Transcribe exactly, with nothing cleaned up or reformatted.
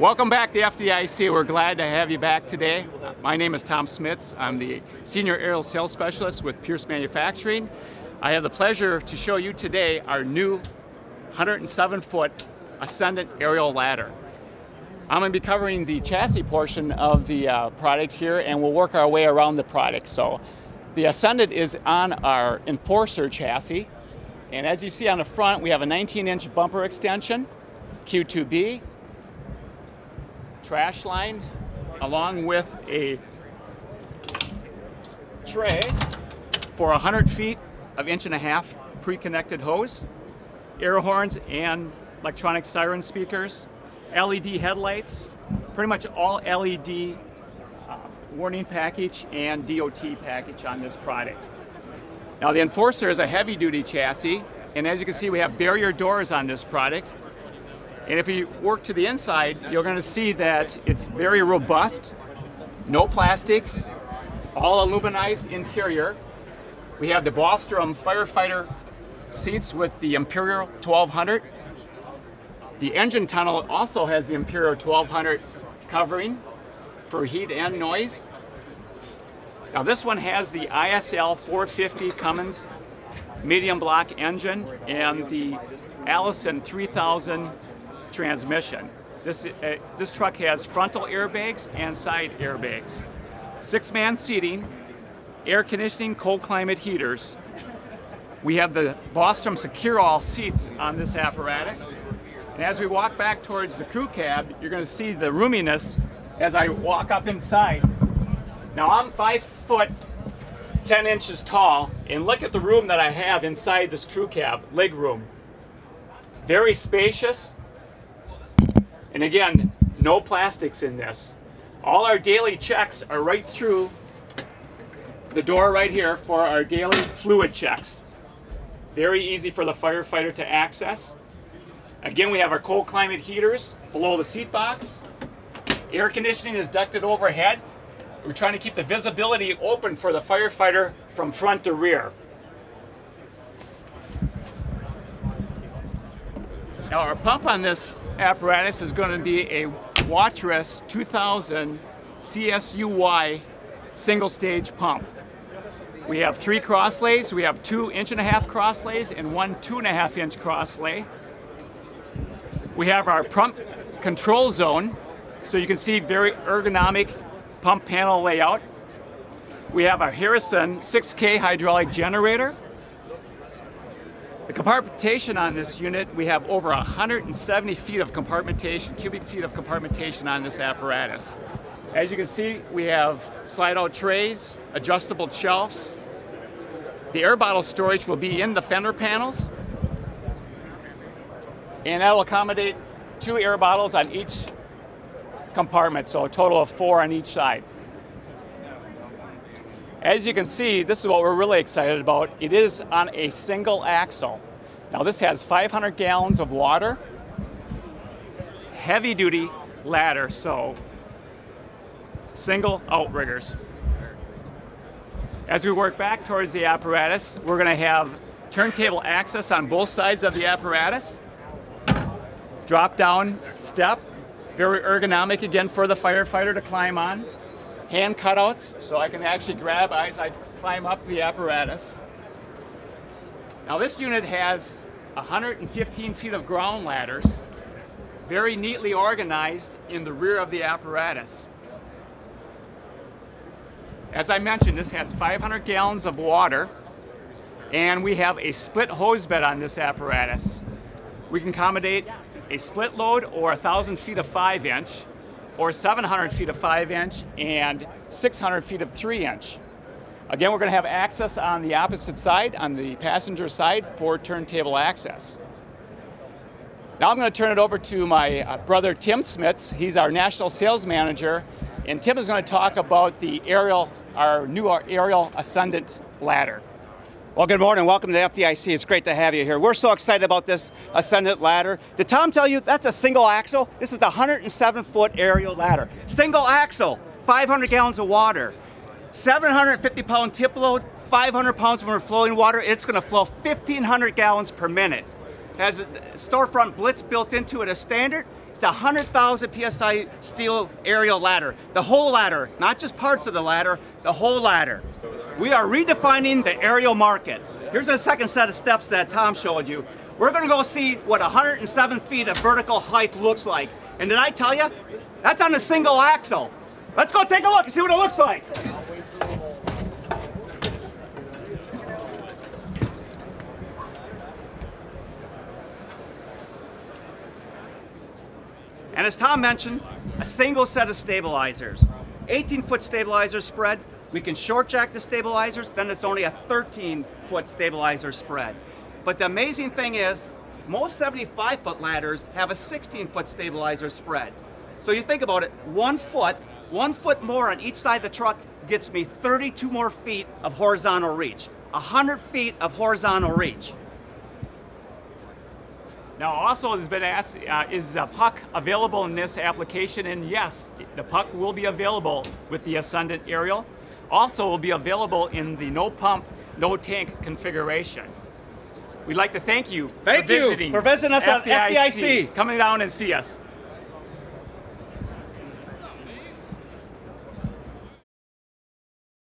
Welcome back to F D I C. We're glad to have you back today. My name is Tom Smits. I'm the Senior Aerial Sales Specialist with Pierce Manufacturing. I have the pleasure to show you today our new one hundred seven foot Ascendant aerial ladder. I'm going to be covering the chassis portion of the uh, product here, and we'll work our way around the product. So the Ascendant is on our Enforcer chassis, and as you see on the front, we have a nineteen inch bumper extension, Q two B, trash line, along with a tray for one hundred feet of inch and a half pre-connected hose, air horns and electronic siren speakers, L E D headlights, pretty much all L E D uh, warning package and D O T package on this product. Now the Enforcer is a heavy duty chassis, and as you can see we have barrier doors on this product. And if you work to the inside, you're going to see that it's very robust, no plastics, all aluminized interior. We have the Bostrom firefighter seats with the Imperial twelve hundred. The engine tunnel also has the Imperial twelve hundred covering for heat and noise. Now this one has the I S L four fifty Cummins medium block engine and the Allison three thousand transmission. This, uh, this truck has frontal airbags and side airbags, six man seating, air conditioning, cold climate heaters. We have the Bostrom Secure All seats on this apparatus. And as we walk back towards the crew cab, you're going to see the roominess as I walk up inside. Now I'm five foot ten inches tall, and look at the room that I have inside this crew cab, leg room. Very spacious. And again, no plastics in this. All our daily checks are right through the door right here for our daily fluid checks. Very easy for the firefighter to access. Again, we have our cold climate heaters below the seat box. Air conditioning is ducted overhead. We're trying to keep the visibility open for the firefighter from front to rear. Now our pump on this apparatus is going to be a Waterous two thousand C S U Y single stage pump. We have three crosslays. We have two inch and a half crosslays and one two and a half inch crosslay. We have our pump control zone, so you can see very ergonomic pump panel layout. We have our Harrison six K hydraulic generator. The compartmentation on this unit, we have over one hundred seventy feet of compartmentation, cubic feet of compartmentation on this apparatus. As you can see, we have slide-out trays, adjustable shelves. The air bottle storage will be in the fender panels, and that will accommodate two air bottles on each compartment, so a total of four on each side. As you can see, this is what we're really excited about. It is on a single axle. Now this has five hundred gallons of water, heavy duty ladder, so single outriggers. As we work back towards the apparatus, we're going to have turntable access on both sides of the apparatus. Drop down step, very ergonomic again for the firefighter to climb on. Hand cutouts, so I can actually grab as I climb up the apparatus. Now this unit has one hundred fifteen feet of ground ladders, very neatly organized in the rear of the apparatus. As I mentioned, this has five hundred gallons of water, and we have a split hose bed on this apparatus. We can accommodate a split load or one thousand feet of five inch, or seven hundred feet of five inch and six hundred feet of three inch. Again, we're going to have access on the opposite side, on the passenger side, for turntable access. Now I'm going to turn it over to my uh, brother Tim Smits. He's our National Sales Manager, and Tim is going to talk about the aerial, our new aerial Ascendant ladder. Well, good morning. Welcome to F D I C. It's great to have you here. We're so excited about this Ascendant ladder. Did Tom tell you that's a single axle? This is the one hundred seven foot aerial ladder. Single axle, five hundred gallons of water, seven hundred fifty pound tip load, five hundred pounds when we're flowing water. It's going to flow fifteen hundred gallons per minute. It has a storefront blitz built into it as standard. It's a one hundred thousand P S I steel aerial ladder. The whole ladder, not just parts of the ladder, the whole ladder. We are redefining the aerial market. Here's a second set of steps that Tom showed you. We're gonna go see what one hundred seven feet of vertical height looks like. And did I tell you? That's on a single axle. Let's go take a look and see what it looks like. And as Tom mentioned, a single set of stabilizers. eighteen foot stabilizer spread. We can short jack the stabilizers, then it's only a thirteen foot stabilizer spread. But the amazing thing is, most seventy-five foot ladders have a sixteen foot stabilizer spread. So you think about it, one foot, one foot more on each side of the truck gets me thirty-two more feet of horizontal reach. one hundred feet of horizontal reach. Now also has been asked, uh, is a puck available in this application? And yes, the puck will be available with the Ascendant aerial. Also will be available in the no pump, no tank configuration. We'd like to thank you thank for visiting. Thank you for visiting us F D I C. At F D I C. Coming down and see us.